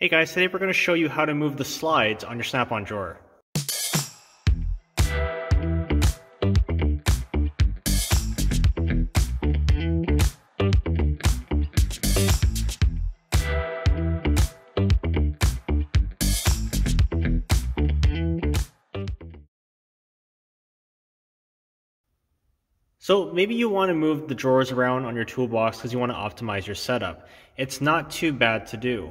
Hey guys, today we're going to show you how to move the slides on your Snap-on drawer. So maybe you want to move the drawers around on your toolbox because you want to optimize your setup. It's not too bad to do.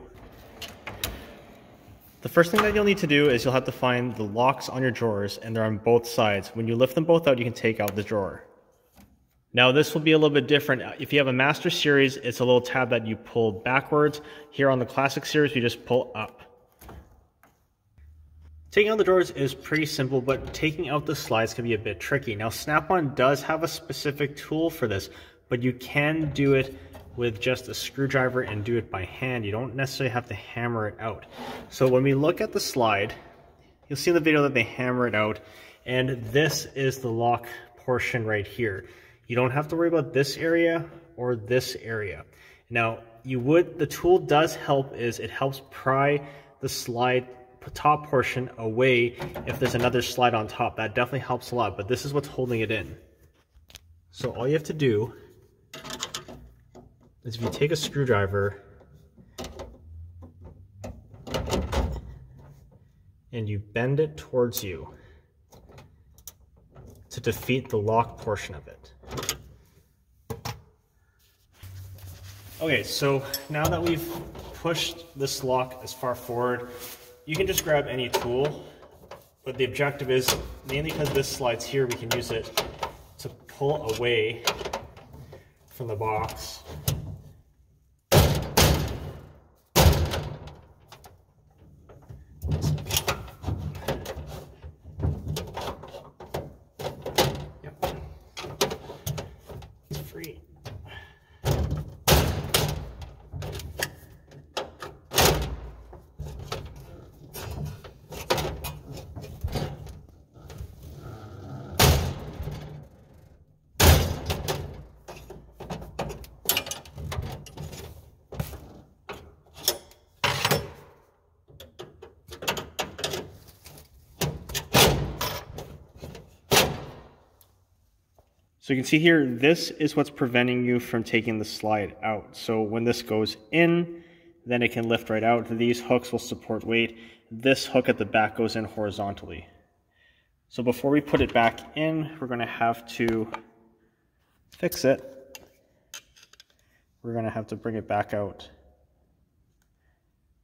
The first thing that you'll need to do is you'll have to find the locks on your drawers, and they're on both sides. When you lift them both out, you can take out the drawer. Now this will be a little bit different. If you have a master series, it's a little tab that you pull backwards. Here on the classic series, you just pull up. Taking out the drawers is pretty simple, but taking out the slides can be a bit tricky. Now Snap-on does have a specific tool for this, but you can do it with just a screwdriver and do it by hand. You don't necessarily have to hammer it out. So when we look at the slide, you'll see in the video that they hammer it out, and this is the lock portion right here. You don't have to worry about this area or this area. Now the tool does help, is it helps pry the slide top portion away if there's another slide on top. That definitely helps a lot, but this is what's holding it in. So all you have to do is if you take a screwdriver and you bend it towards you to defeat the lock portion of it. Okay, so now that we've pushed this lock as far forward, you can just grab any tool, but the objective is, mainly because this slide's here, we can use it to pull away from the box. So you can see here, this is what's preventing you from taking the slide out. So when this goes in, then it can lift right out. These hooks will support weight. This hook at the back goes in horizontally. So before we put it back in, we're going to have to fix it. We're going to have to bring it back out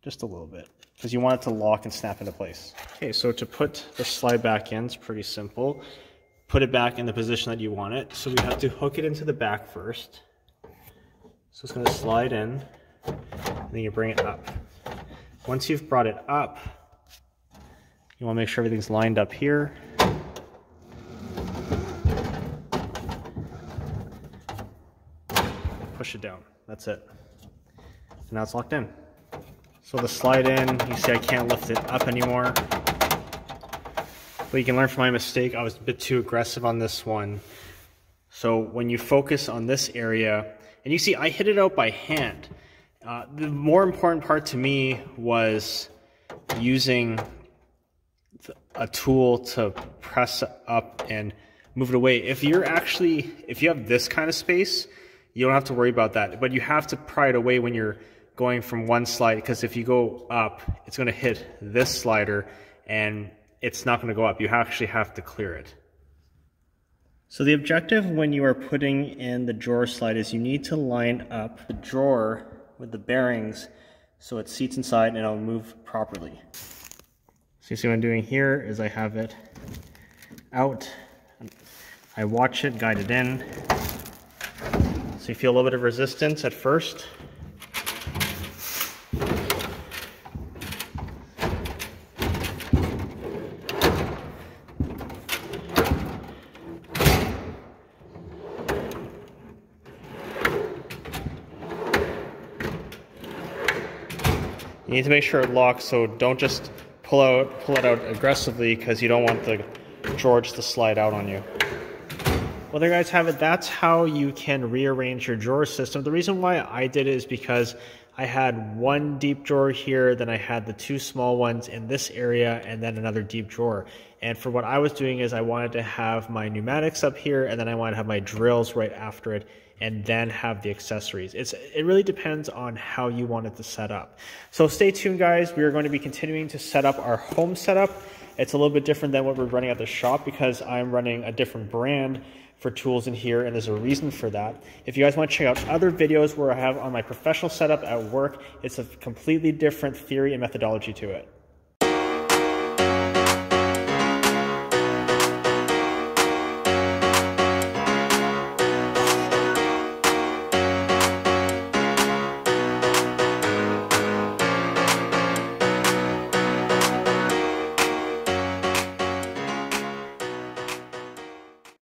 just a little bit because you want it to lock and snap into place. Okay, so to put the slide back in, it's pretty simple. Put it back in the position that you want it. So we have to hook it into the back first. So it's going to slide in, and then you bring it up. Once you've brought it up, you want to make sure everything's lined up here. Push it down. That's it. And now it's locked in. So the slide in, you see I can't lift it up anymore. But you can learn from my mistake. I was a bit too aggressive on this one. So when you focus on this area, and you see I hit it out by hand. The more important part to me was using a tool to press up and move it away. If you have this kind of space, you don't have to worry about that. But you have to pry it away when you're going from one slide, because if you go up, it's going to hit this slider and it's not going to go up. You actually have to clear it. So the objective when you are putting in the drawer slide is you need to line up the drawer with the bearings so it seats inside and it'll move properly. So you see what I'm doing here is I have it out. I watch it guide it in. So you feel a little bit of resistance at first. You need to make sure it locks, so don't just pull it out aggressively, because you don't want the drawer to slide out on you. Well, there you guys have it. That's how you can rearrange your drawer system. The reason why I did it is because I had one deep drawer here, then I had the two small ones in this area, and then another deep drawer. And for what I was doing is I wanted to have my pneumatics up here, and then I wanted to have my drills right after it, and then have the accessories. It really depends on how you want it to set up. So stay tuned, guys. We are going to be continuing to set up our home setup. It's a little bit different than what we're running at the shop because I'm running a different brand for tools in here, and there's a reason for that. If you guys want to check out other videos where I have on my professional setup at work, it's a completely different theory and methodology to it.